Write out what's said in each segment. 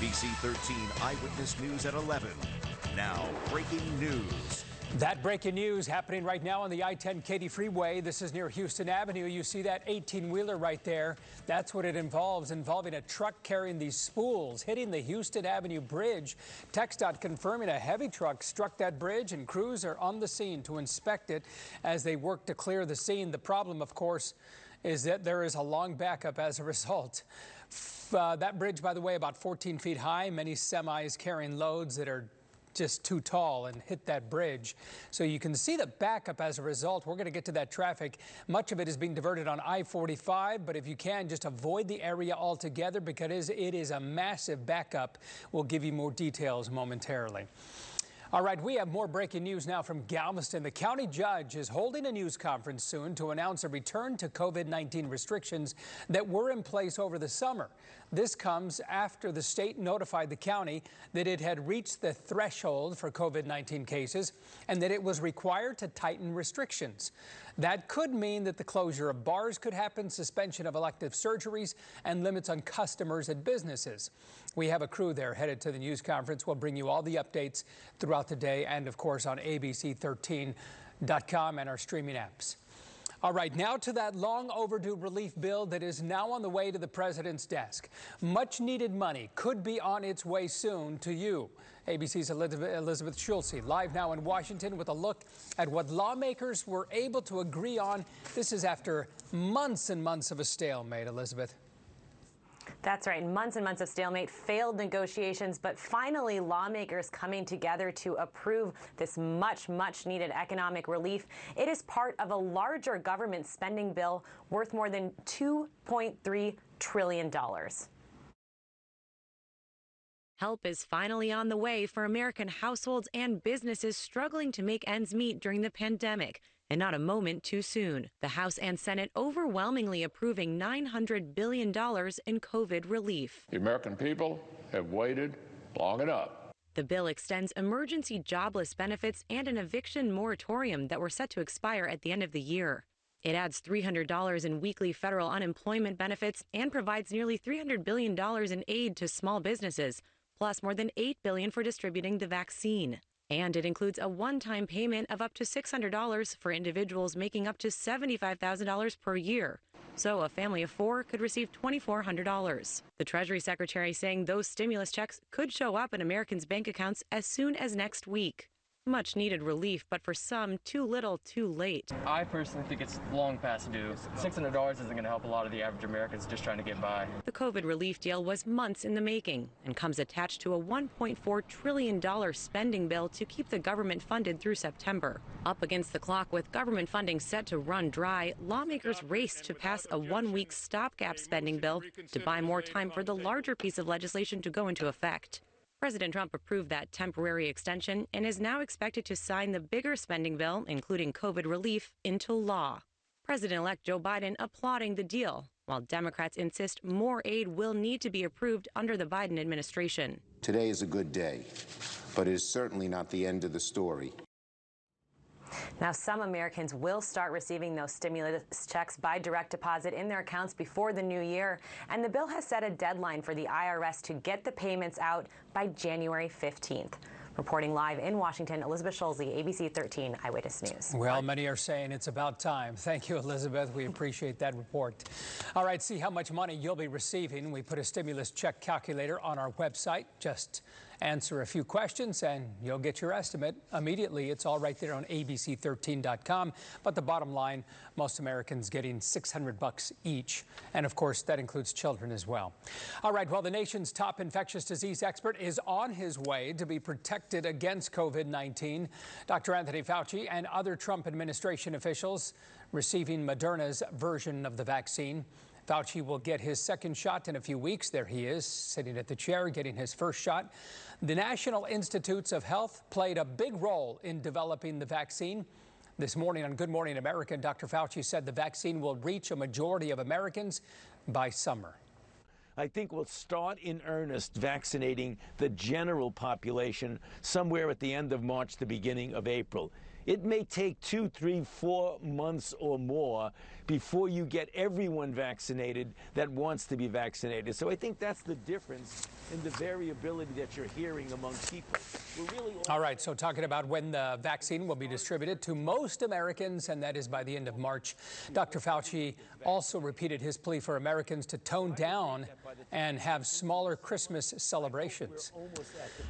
ABC 13 Eyewitness News at 11. Now, breaking news. That breaking news happening right now on the I-10 Katy Freeway. This is near Houston Avenue. You see that 18-wheeler right there. That's what it involves, involving a truck carrying these spools, hitting the Houston Avenue bridge. TxDOT confirming a heavy truck struck that bridge, and crews are on the scene to inspect it as they work to clear the scene. The problem, of course, is that there is a long backup as a result. That bridge, by the way, about 14 feet high. Many semis carrying loads that are just too tall and hit that bridge. So you can see the backup as a result. We're going to get to that traffic. Much of it is being diverted on I-45, but if you can, just avoid the area altogether because it is a massive backup. We'll give you more details momentarily. All right, we have more breaking news now from Galveston. The county judge is holding a news conference soon to announce a return to COVID-19 restrictions that were in place over the summer. This comes after the state notified the county that it had reached the threshold for COVID-19 cases and that it was required to tighten restrictions. That could mean that the closure of bars could happen, suspension of elective surgeries, and limits on customers and businesses. We have a crew there headed to the news conference. We'll bring you all the updates throughout today, and of course on ABC13.com and our streaming apps. All right, now to that long overdue relief bill that is now on the way to the president's desk. Much needed money could be on its way soon to you. ABC's Elizabeth Schulze live now in Washington with a look at what lawmakers were able to agree on. This is after months and months of a stalemate, Elizabeth. That's right. Months and months of stalemate, failed negotiations, but finally lawmakers coming together to approve this much, much needed economic relief. It is part of a larger government spending bill worth more than $2.3 trillion. Help is finally on the way for American households and businesses struggling to make ends meet during the pandemic. And not a moment too soon. The House and Senate overwhelmingly approving $900 billion in COVID relief. The American people have waited long enough. The bill extends emergency jobless benefits and an eviction moratorium that were set to expire at the end of the year. It adds $300 in weekly federal unemployment benefits and provides nearly $300 billion in aid to small businesses, plus more than $8 billion for distributing the vaccine. And it includes a one-time payment of up to $600 for individuals making up to $75,000 per year. So a family of four could receive $2,400. The Treasury Secretary saying those stimulus checks could show up in Americans' bank accounts as soon as next week. Much needed relief, but for some, too little, too late. I personally think it's long past due. $600 isn't going to help a lot of the average Americans just trying to get by. The COVID relief deal was months in the making and comes attached to a $1.4 trillion spending bill to keep the government funded through September. Up against the clock with government funding set to run dry, lawmakers raced to pass a one-week stopgap spending bill to buy more time for the larger piece of legislation to go into effect. President Trump approved that temporary extension and is now expected to sign the bigger spending bill, including COVID relief, into law. President-elect Joe Biden applauding the deal, while Democrats insist more aid will need to be approved under the Biden administration. Today is a good day, but it is certainly not the end of the story. Now, some Americans will start receiving those stimulus checks by direct deposit in their accounts before the new year, and the bill has set a deadline for the IRS to get the payments out by January 15th. Reporting live in Washington, Elizabeth Schulze, ABC 13 Eyewitness News. Well, many are saying it's about time. Thank you, Elizabeth. We appreciate that report. All right, see how much money you'll be receiving. We put a stimulus check calculator on our website. Just answer a few questions and you'll get your estimate immediately. It's all right there on ABC13.com. But the bottom line, most Americans getting $600 each. And of course, that includes children as well. All right, well, the nation's top infectious disease expert is on his way to be protected against COVID-19. Dr. Anthony Fauci and other Trump administration officials receiving Moderna's version of the vaccine. Fauci will get his second shot in a few weeks. There he is, sitting at the chair, getting his first shot. The National Institutes of Health played a big role in developing the vaccine. This morning on Good Morning America, Dr. Fauci said the vaccine will reach a majority of Americans by summer. I think we'll start in earnest vaccinating the general population somewhere at the end of March, the beginning of April. It may take 2, 3, 4 months or more before you get everyone vaccinated that wants to be vaccinated. So I think that's the difference in the variability that you're hearing among people. All right, so talking about when the vaccine will be distributed to most Americans, and that is by the end of March. Dr. Fauci also repeated his plea for Americans to tone down and have smaller Christmas celebrations.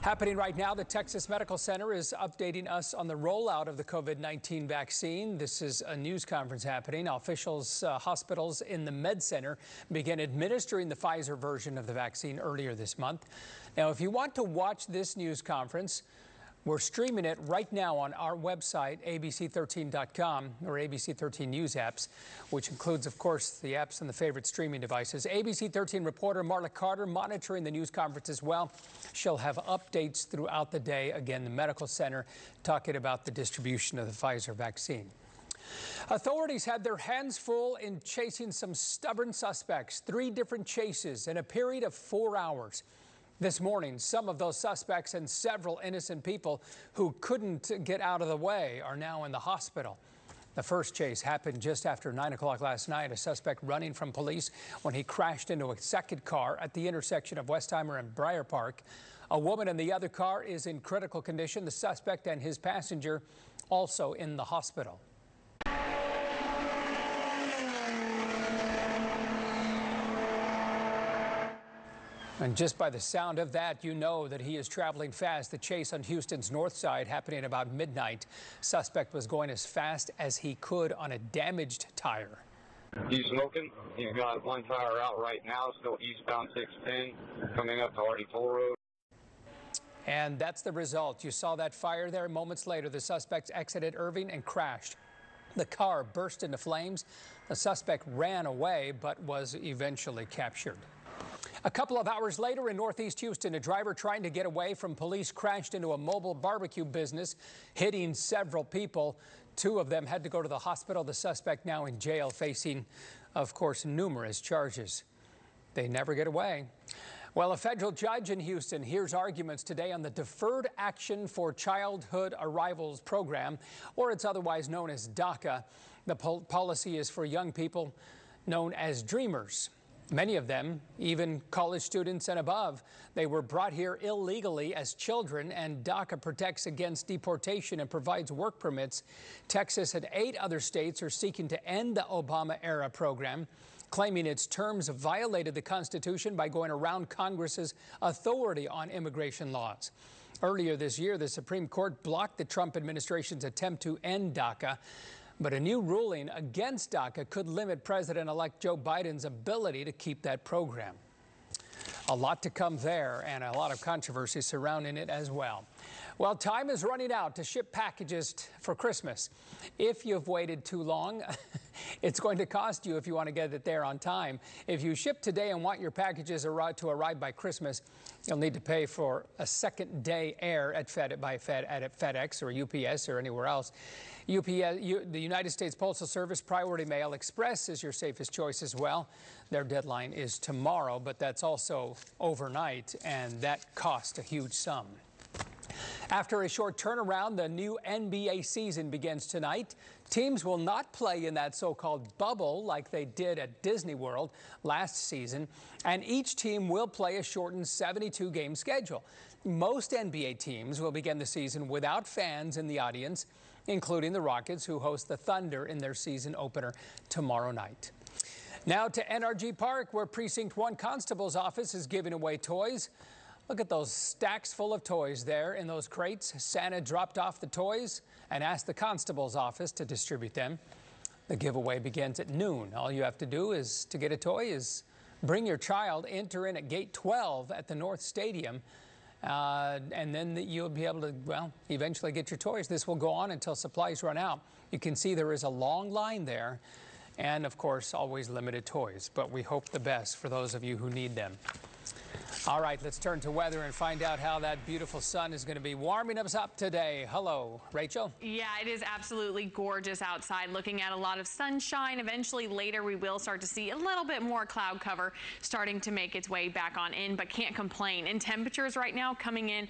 Happening right now, the Texas Medical Center is updating us on the rollout of the COVID-19 vaccine. This is a news conference happening. Officials, hospitals in the Med Center began administering the Pfizer version of the vaccine earlier this month. Now, if you want to watch this news conference, we're streaming it right now on our website, ABC13.com, or ABC13 News apps, which includes, of course, the apps and the favorite streaming devices. ABC 13 reporter Marla Carter monitoring the news conference as well. She'll have updates throughout the day. Again, the medical center talking about the distribution of the Pfizer vaccine. Authorities had their hands full in chasing some stubborn suspects, 3 different chases in a period of 4 hours. This morning, some of those suspects and several innocent people who couldn't get out of the way are now in the hospital. The first chase happened just after 9 o'clock last night, a suspect running from police when he crashed into a second car at the intersection of Westheimer and Briar Park. A woman in the other car is in critical condition. The suspect and his passenger also in the hospital. And just by the sound of that, you know that he is traveling fast. The chase on Houston's north side happening about midnight. Suspect was going as fast as he could on a damaged tire. He's smoking. He's got one tire out right now, still eastbound 610, coming up to Hardy Toll Road. And that's the result. You saw that fire there. Moments later, the suspects exited Irving and crashed. The car burst into flames. The suspect ran away but was eventually captured. A couple of hours later in northeast Houston, a driver trying to get away from police crashed into a mobile barbecue business, hitting several people. 2 of them had to go to the hospital. The suspect now in jail facing, of course, numerous charges. They never get away. Well, a federal judge in Houston hears arguments today on the Deferred Action for Childhood Arrivals program, or it's otherwise known as DACA. The policy is for young people known as dreamers. Many of them, even college students and above, they were brought here illegally as children, and DACA protects against deportation and provides work permits. Texas and 8 other states are seeking to end the Obama-era program, claiming its terms violated the Constitution by going around Congress's authority on immigration laws. Earlier this year, the Supreme Court blocked the Trump administration's attempt to end DACA. But a new ruling against DACA could limit President-elect Joe Biden's ability to keep that program. A lot to come there, and a lot of controversy surrounding it as well. Well, time is running out to ship packages for Christmas. If you've waited too long, it's going to cost you if you want to get it there on time. If you ship today and want your packages to arrive by Christmas, you'll need to pay for a second day air at FedEx or UPS or anywhere else. The United States Postal Service Priority Mail Express is your safest choice as well. Their deadline is tomorrow, but that's also overnight, and that costs a huge sum. After a short turnaround, the new NBA season begins tonight. Teams will not play in that so-called bubble like they did at Disney World last season, and each team will play a shortened 72-game schedule. Most NBA teams will begin the season without fans in the audience, including the Rockets, who host the Thunder in their season opener tomorrow night. Now to NRG Park, where Precinct 1 Constable's office is giving away toys. Look at those stacks full of toys there in those crates. Santa dropped off the toys and asked the constable's office to distribute them. The giveaway begins at noon. All you have to do is to get a toy is bring your child, enter in at gate 12 at the North Stadium, and then you'll be able to, well, eventually get your toys. This will go on until supplies run out. You can see there is a long line there, and of course, always limited toys. But we hope the best for those of you who need them. All right, let's turn to weather and find out how that beautiful sun is going to be warming us up today. Hello, Rachel. Yeah, it is absolutely gorgeous outside. Looking at a lot of sunshine. Eventually later we will start to see a little bit more cloud cover starting to make its way back on in, but can't complain. And temperatures right now coming in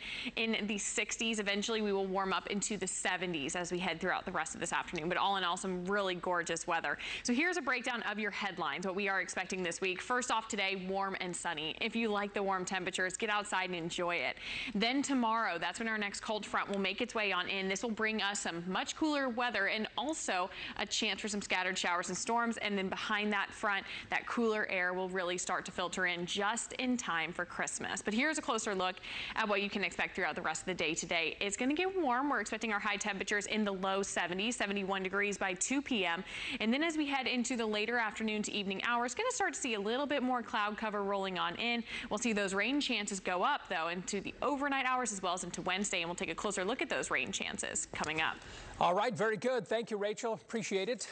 the 60s. Eventually we will warm up into the 70s as we head throughout the rest of this afternoon. But all in all, some really gorgeous weather. So here's a breakdown of your headlines, what we are expecting this week. First off today, warm and sunny. If you like the warm temperatures, get outside and enjoy it. Then tomorrow, that's when our next cold front will make its way on in. This will bring us some much cooler weather and also a chance for some scattered showers and storms. And then behind that front, that cooler air will really start to filter in just in time for Christmas. But here's a closer look at what you can expect throughout the rest of the day today. It's going to get warm. We're expecting our high temperatures in the low 70s, 71 degrees by 2 p.m. And then as we head into the later afternoon to evening hours, going to start to see a little bit more cloud cover rolling on in. We'll see those rain chances go up though into the overnight hours as well as into Wednesday, and we'll take a closer look at those rain chances coming up. All right, very good. Thank you, Rachel. Appreciate it.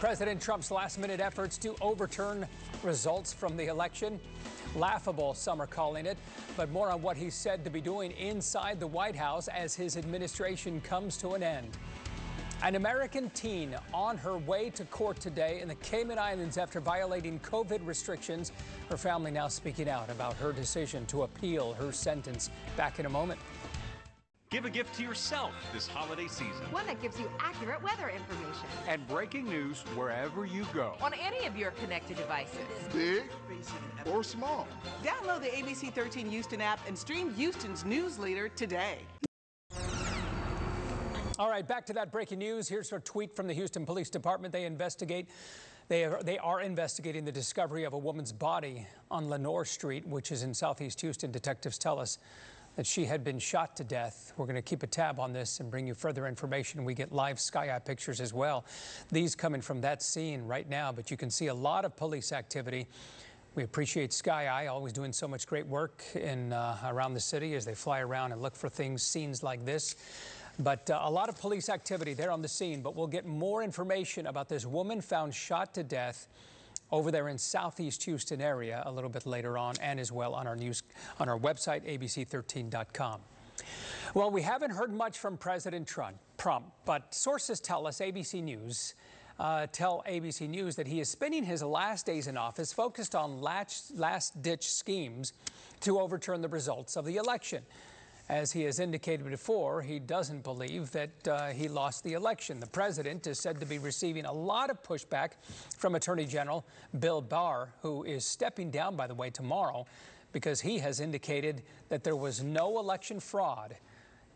President Trump's last-minute efforts to overturn results from the election. Laughable, some are calling it, but more on what he's said to be doing inside the White House as his administration comes to an end. An American teen on her way to court today in the Cayman Islands after violating COVID restrictions. Her family now speaking out about her decision to appeal her sentence. Back in a moment. Give a gift to yourself this holiday season. One that gives you accurate weather information. And breaking news wherever you go. On any of your connected devices. Big or small. Download the ABC 13 Houston app and stream Houston's news leader today. All right, back to that breaking news. Here's a tweet from the Houston Police Department. They are investigating the discovery of a woman's body on Lenore Street, which is in Southeast Houston. Detectives tell us that she had been shot to death. We're going to keep a tab on this and bring you further information. We get live sky-eye pictures as well. These coming from that scene right now, but you can see a lot of police activity. We appreciate Sky Eye, always doing so much great work in around the city as they fly around and look for things, scenes like this. But a lot of police activity there on the scene. But we'll get more information about this woman found shot to death over there in Southeast Houston area a little bit later on, and as well on our news on our website, ABC13.com. Well, we haven't heard much from President Trump, but sources tell us ABC News that he is spending his last days in office focused on last-ditch schemes to overturn the results of the election. As he has indicated before, he doesn't believe that he lost the election. The president is said to be receiving a lot of pushback from Attorney General Bill Barr, who is stepping down, by the way, tomorrow, because he has indicated that there was no election fraud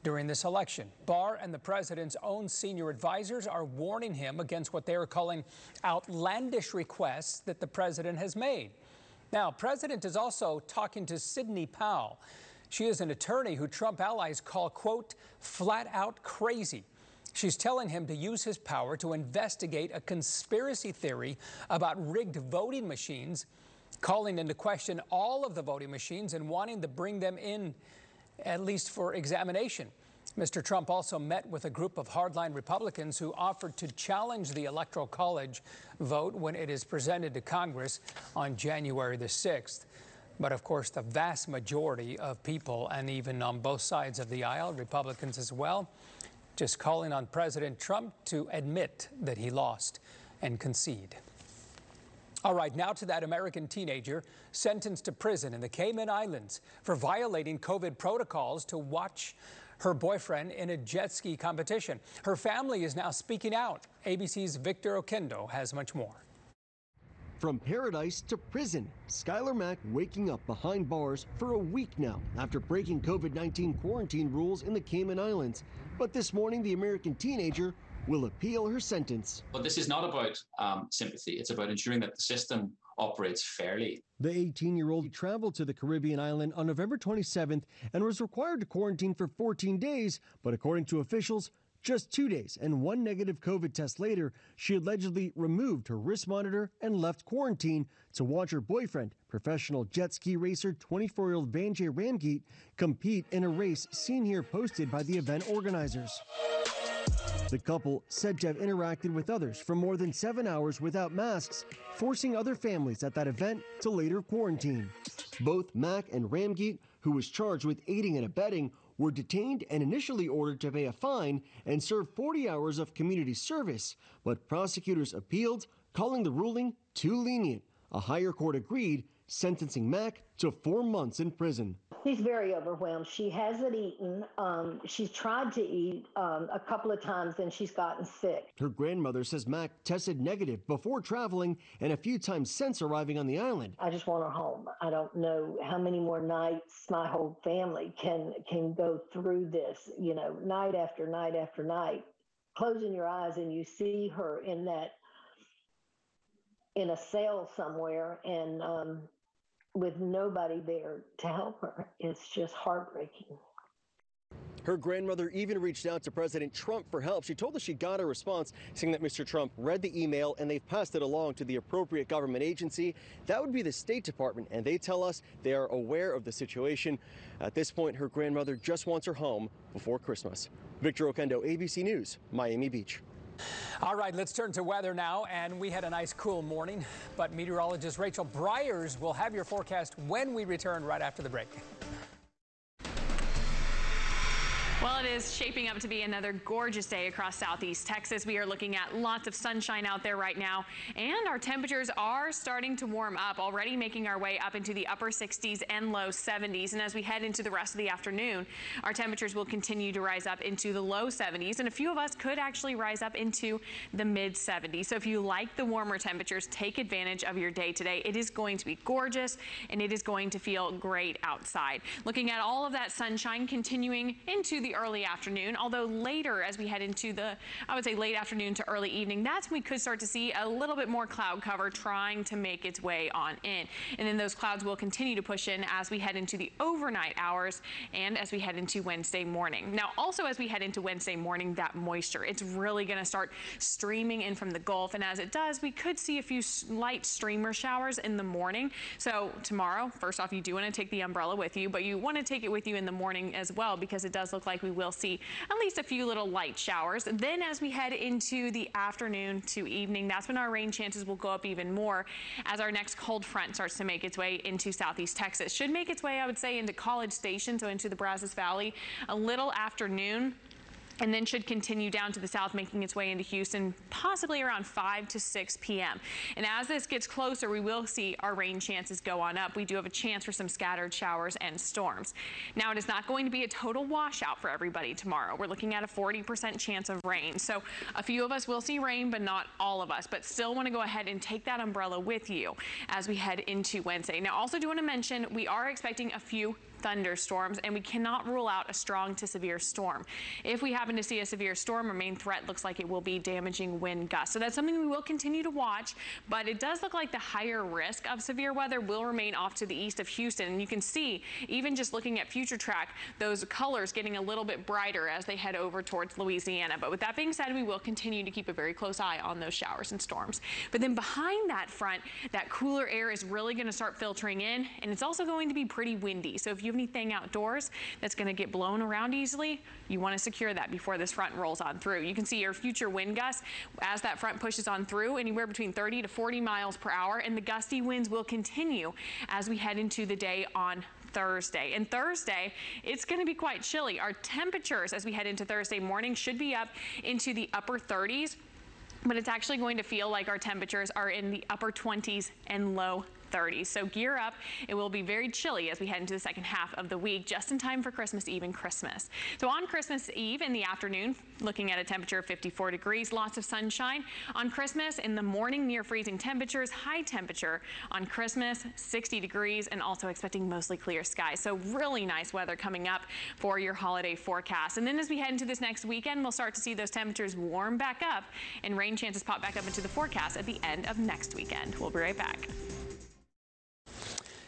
during this election. Barr and the president's own senior advisors are warning him against what they are calling outlandish requests that the president has made. Now, President is also talking to Sidney Powell. She is an attorney who Trump allies call, quote, flat out crazy. She's telling him to use his power to investigate a conspiracy theory about rigged voting machines, calling into question all of the voting machines and wanting to bring them in, at least for examination. Mr. Trump also met with a group of hardline Republicans who offered to challenge the Electoral College vote when it is presented to Congress on January the 6th. But of course, the vast majority of people, and even on both sides of the aisle, Republicans as well, just calling on President Trump to admit that he lost and concede. All right, now to that American teenager sentenced to prison in the Cayman Islands for violating COVID protocols to watch her boyfriend in a jet ski competition. Her family is now speaking out. ABC's Victor Oquendo has much more. From paradise to prison, Skylar Mack waking up behind bars for a week now after breaking COVID-19 quarantine rules in the Cayman Islands. But this morning, the American teenager will appeal her sentence. But this is not about sympathy. It's about ensuring that the system operates fairly. The 18-year-old traveled to the Caribbean island on November 27th and was required to quarantine for 14 days. But according to officials, just 2 days and one negative COVID test later, she allegedly removed her wrist monitor and left quarantine to watch her boyfriend, professional jet ski racer 24-year-old Vanjay Ramgeet, compete in a race seen here posted by the event organizers. The couple said to have interacted with others for more than 7 hours without masks, forcing other families at that event to later quarantine. Both Mack and Ramgeet, who was charged with aiding and abetting, were detained and initially ordered to pay a fine and serve 40 hours of community service, but prosecutors appealed, calling the ruling too lenient. A higher court agreed, sentencing Mack to 4 months in prison. She's very overwhelmed. She hasn't eaten. She's tried to eat a couple of times and she's gotten sick. Her grandmother says Mack tested negative before traveling and a few times since arriving on the island. I just want her home. I don't know how many more nights my whole family can go through this, you know, night after night after night. Closing your eyes and you see her in that, in a cell somewhere, and with nobody there to help her. It's just heartbreaking. Her grandmother even reached out to President Trump for help. She told us she got a response saying that Mr. Trump read the email and they've passed it along to the appropriate government agency. That would be the State Department, and they tell us they are aware of the situation. At this point, her grandmother just wants her home before Christmas. Victor Oquendo, ABC News, Miami Beach. All right, let's turn to weather now, and we had a nice cool morning, but meteorologist Rachel Briers will have your forecast when we return right after the break. Well, it is shaping up to be another gorgeous day across Southeast Texas. We are looking at lots of sunshine out there right now, and our temperatures are starting to warm up, already making our way up into the upper 60s and low 70s. And as we head into the rest of the afternoon, our temperatures will continue to rise up into the low 70s, and a few of us could actually rise up into the mid 70s. So if you like the warmer temperatures, take advantage of your day today. It is going to be gorgeous, and it is going to feel great outside. Looking at all of that sunshine continuing into the early afternoon, although later as we head into the, I would say, late afternoon to early evening, that's when we could start to see a little bit more cloud cover trying to make its way on in. And then those clouds will continue to push in as we head into the overnight hours and as we head into Wednesday morning. Now, also as we head into Wednesday morning, that moisture, it's really going to start streaming in from the Gulf. And as it does, we could see a few light streamer showers in the morning. So tomorrow, first off, you do want to take the umbrella with you, but you want to take it with you in the morning as well, because it does look like we will see at least a few little light showers. Then as we head into the afternoon to evening, that's when our rain chances will go up even more as our next cold front starts to make its way into Southeast Texas. Should make its way, I would say, into College Station, so into the Brazos Valley a little afternoon, and then should continue down to the south, making its way into Houston, possibly around 5 to 6 p.m. And as this gets closer, we will see our rain chances go on up. We do have a chance for some scattered showers and storms. Now, it is not going to be a total washout for everybody tomorrow. We're looking at a 40% chance of rain. So a few of us will see rain, but not all of us, but still want to go ahead and take that umbrella with you as we head into Wednesday. Now, also do want to mention, we are expecting a few thunderstorms, and we cannot rule out a strong to severe storm. If we happen to see a severe storm, our main threat looks like it will be damaging wind gusts. So that's something we will continue to watch, but it does look like the higher risk of severe weather will remain off to the east of Houston. And you can see, even just looking at future track, those colors getting a little bit brighter as they head over towards Louisiana. But with that being said, we will continue to keep a very close eye on those showers and storms. But then behind that front, that cooler air is really going to start filtering in, and it's also going to be pretty windy. So if you anything outdoors that's going to get blown around easily, you want to secure that before this front rolls on through. You can see your future wind gusts as that front pushes on through, anywhere between 30 to 40 miles per hour, and the gusty winds will continue as we head into the day on Thursday. And Thursday, it's going to be quite chilly. Our temperatures as we head into Thursday morning should be up into the upper 30s, but it's actually going to feel like our temperatures are in the upper 20s and low 30s. So gear up. It will be very chilly as we head into the second half of the week, just in time for Christmas Eve and Christmas. So on Christmas Eve in the afternoon, looking at a temperature of 54 degrees, lots of sunshine. On Christmas in the morning, near freezing temperatures, high temperature on Christmas, 60 degrees, and also expecting mostly clear skies. So really nice weather coming up for your holiday forecast. And then as we head into this next weekend, we'll start to see those temperatures warm back up and rain chances pop back up into the forecast at the end of next weekend. We'll be right back.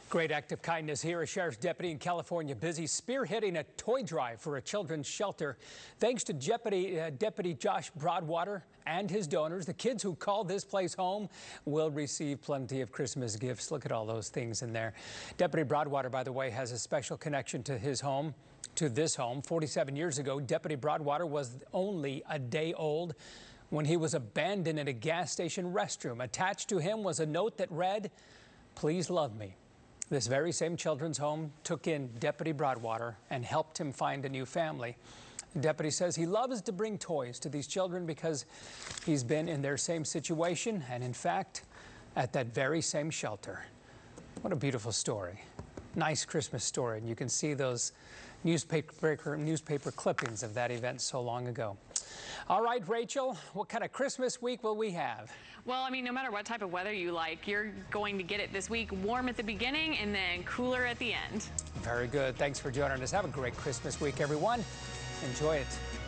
Great act of kindness here. A sheriff's deputy in California busy spearheading a toy drive for a children's shelter. Thanks to Deputy Josh Broadwater and his donors, the kids who call this place home will receive plenty of Christmas gifts. Look at all those things in there. Deputy Broadwater, by the way, has a special connection to his home. to this home. 47 years ago, Deputy Broadwater was only a day old when he was abandoned in a gas station restroom. Attached to him was a note that read, "Please love me." This very same children's home took in Deputy Broadwater and helped him find a new family. The deputy says he loves to bring toys to these children because he's been in their same situation and, in fact, at that very same shelter. What a beautiful story. Nice Christmas story. And you can see those newspaper clippings of that event so long ago. All right, Rachel, what kind of Christmas week will we have? Well, I mean, no matter what type of weather you like, you're going to get it this week. Warm at the beginning and then cooler at the end. Very good. Thanks for joining us. Have a great Christmas week, everyone. Enjoy it.